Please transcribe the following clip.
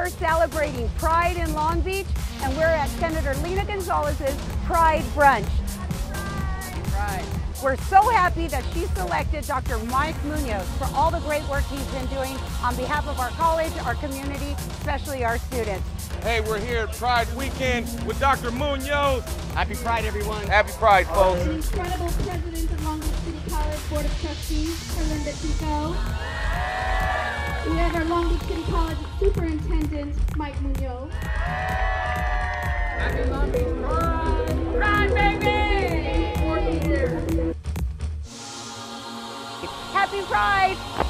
We're celebrating Pride in Long Beach, and we're at Senator Lena Gonzalez's Pride Brunch. Pride. We're so happy that she selected Dr. Mike Muñoz for all the great work he's been doing on behalf of our college, our community, especially our students. Hey, we're here at Pride Weekend with Dr. Muñoz. Happy Pride, everyone. Happy Pride, folks. The incredible president of Long Beach City College Board of Trustees, Linda Tico. We have our Long Beach City College Superintendent, Mike Muñoz. Happy Long Beach Pride! Pride, baby! Happy Pride!